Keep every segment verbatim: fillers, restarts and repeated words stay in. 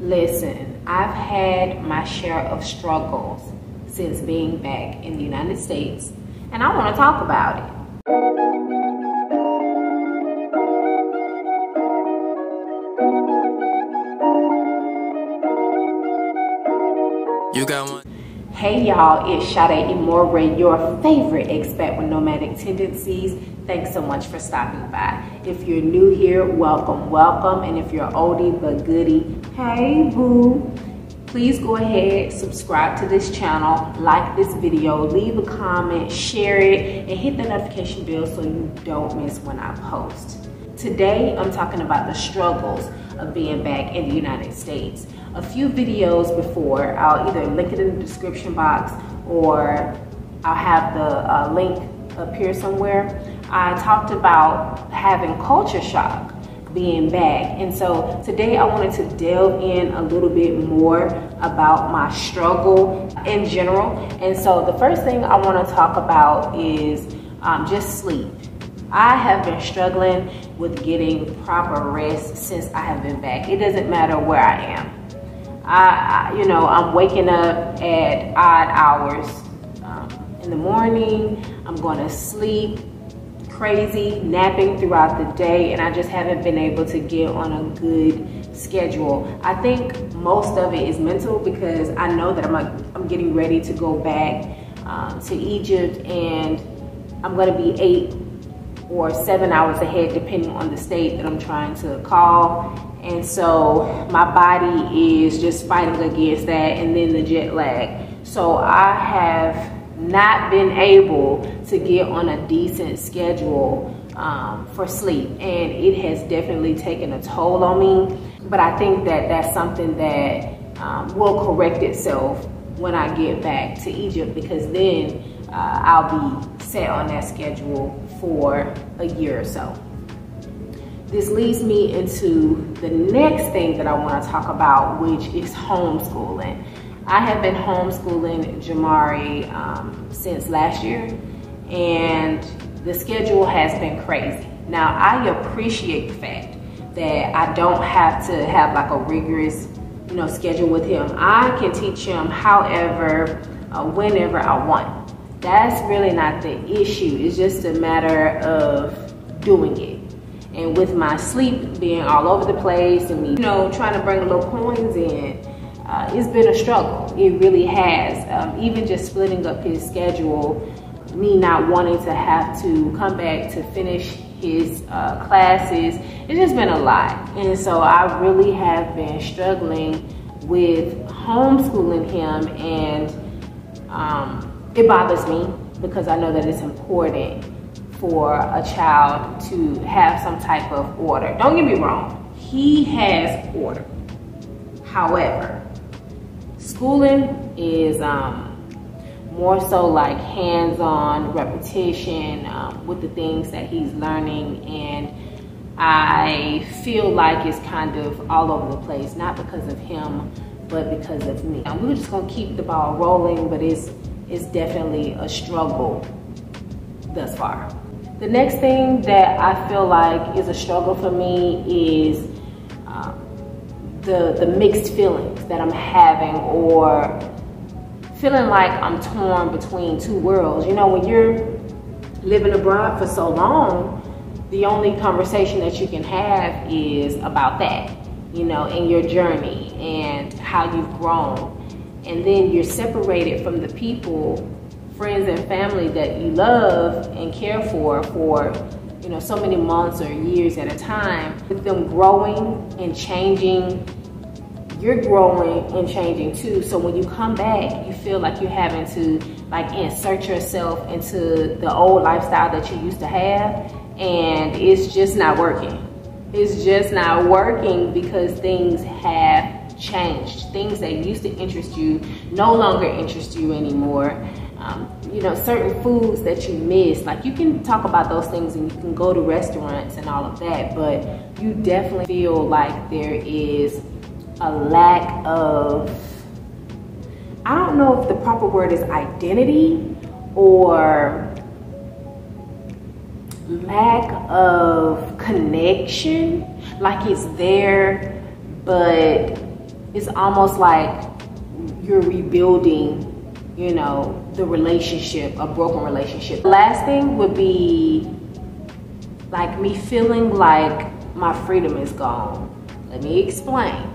Listen, I've had my share of struggles since being back in the United States, and I want to talk about it. You got one. Hey y'all, it's Sade Imora, your favorite expat with nomadic tendencies. Thanks so much for stopping by. If you're new here, welcome, welcome. And if you're oldie but goodie, hey boo. Please go ahead, subscribe to this channel, like this video, leave a comment, share it, and hit the notification bell so you don't miss when I post. Today, I'm talking about the struggles of being back in the United States. A few videos before, I'll either link it in the description box or I'll have the uh, link up here somewhere. I talked about having culture shock being back, and so today I wanted to delve in a little bit more about my struggle in general. And so the first thing I want to talk about is um, just sleep. I have been struggling with getting proper rest since I have been back. It doesn't matter where I am. I, you know, I'm waking up at odd hours um, in the morning. I'm going to sleep crazy, napping throughout the day, and I just haven't been able to get on a good schedule. I think most of it is mental because I know that I'm, I'm getting ready to go back um, to Egypt, and I'm going to be eight or seven hours ahead depending on the state that I'm trying to call. And so my body is just fighting against that, and then the jet lag. So I have not been able to get on a decent schedule um, for sleep, and it has definitely taken a toll on me. But I think that that's something that um, will correct itself when I get back to Egypt, because then uh, I'll be set on that schedule for a year or so. This leads me into the next thing that I want to talk about, which is homeschooling. I have been homeschooling Jamari um, since last year, and the schedule has been crazy. Now, I appreciate the fact that I don't have to have like a rigorous, you know, schedule with him. I can teach him however, uh, whenever I want. That's really not the issue. It's just a matter of doing it. And with my sleep being all over the place and me, you know, trying to bring little coins in, uh, it's been a struggle. It really has. Um, even just splitting up his schedule, me not wanting to have to come back to finish his uh, classes, it's just been a lot. And so I really have been struggling with homeschooling him, and um, it bothers me because I know that it's important for a child to have some type of order. Don't get me wrong, he has order. However, schooling is um, more so like hands-on repetition um, with the things that he's learning, and I feel like it's kind of all over the place, not because of him, but because of me. And we were just gonna keep the ball rolling, but it's, it's definitely a struggle thus far. The next thing that I feel like is a struggle for me is uh, the, the mixed feelings that I'm having, or feeling like I'm torn between two worlds. You know, when you're living abroad for so long, the only conversation that you can have is about that, you know, and your journey and how you've grown. And then you're separated from the people, friends and family that you love and care for for you know so many months or years at a time. With them growing and changing, you're growing and changing too. So when you come back, you feel like you're having to like insert yourself into the old lifestyle that you used to have, and it's just not working. It's just not working because things have changed. Things that used to interest you no longer interest you anymore. Um, you know, certain foods that you miss, like you can talk about those things and you can go to restaurants and all of that, but you definitely feel like there is a lack of, I don't know if the proper word is identity or lack of connection. Like it's there, but it's almost like you're rebuilding, you know, the relationship, a broken relationship. The last thing would be like me feeling like my freedom is gone. Let me explain.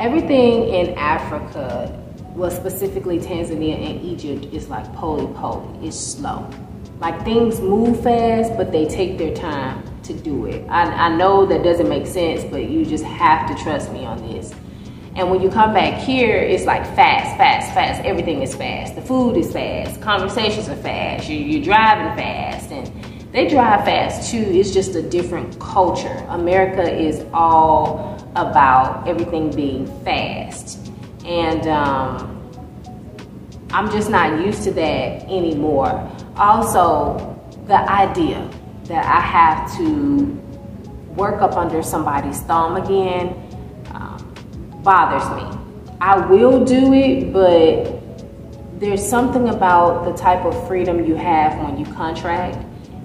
Everything in Africa, well, specifically Tanzania and Egypt, is like poly-poly. It's slow. Like, things move fast, but they take their time to do it. I, I know that doesn't make sense, but you just have to trust me on this. And when you come back here, it's like fast, fast, fast. Everything is fast. The food is fast. Conversations are fast. You, you're driving fast. And they drive fast, too. It's just a different culture. America is all about everything being fast. And um, I'm just not used to that anymore. Also, the idea that I have to work up under somebody's thumb again um, bothers me. I will do it, but there's something about the type of freedom you have when you contract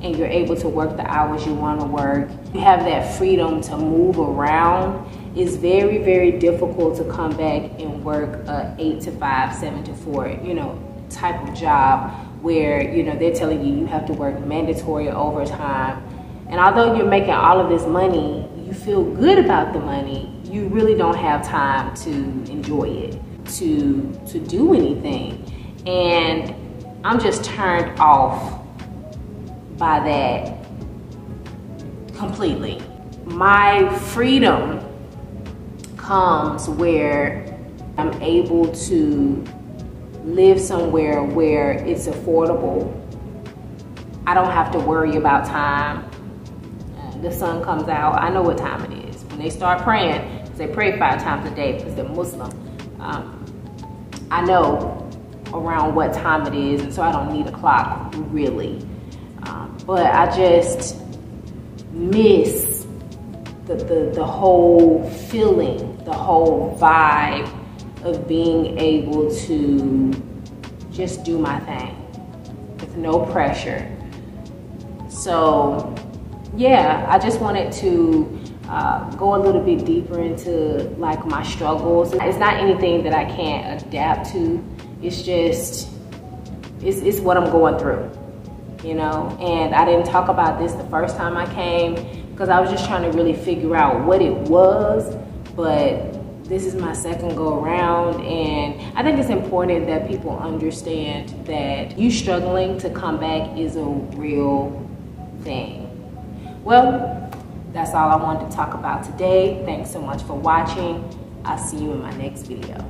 and you're able to work the hours you want to work. You have that freedom to move around. It's very, very difficult to come back and work a eight to five, seven to four, you know, type of job where, you know, they're telling you you have to work mandatory overtime. And although you're making all of this money, you feel good about the money, you really don't have time to enjoy it, to, to do anything. And I'm just turned off by that completely. My freedom comes where I'm able to live somewhere where it's affordable. I don't have to worry about time. Uh, the sun comes out, I know what time it is. When they start praying, they pray five times a day because they're Muslim. Um, I know around what time it is, and so I don't need a clock, really. Um, but I just miss the, the, the whole feeling, the whole vibe of being able to just do my thing with no pressure. So yeah, I just wanted to uh, go a little bit deeper into like my struggles. It's not anything that I can't adapt to. It's just, it's, it's what I'm going through. You know, and I didn't talk about this the first time I came because I was just trying to really figure out what it was, but this is my second go around, and I think it's important that people understand that you struggling to come back is a real thing. Well, that's all I wanted to talk about today. Thanks so much for watching. I'll see you in my next video.